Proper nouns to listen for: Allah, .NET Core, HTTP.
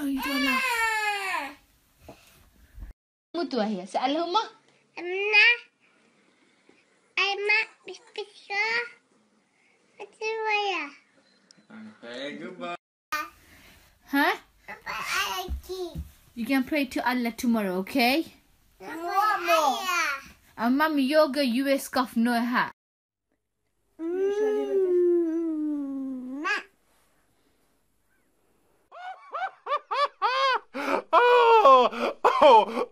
Idola. Mutua ya. Sa'alhum. Anna. Aima bispisa. Mutua ya. Okay, goodbye. Huh? You can pray to Allah tomorrow, okay? Tomorrow. And mommy yoga US scarf no hat. Oh, oh.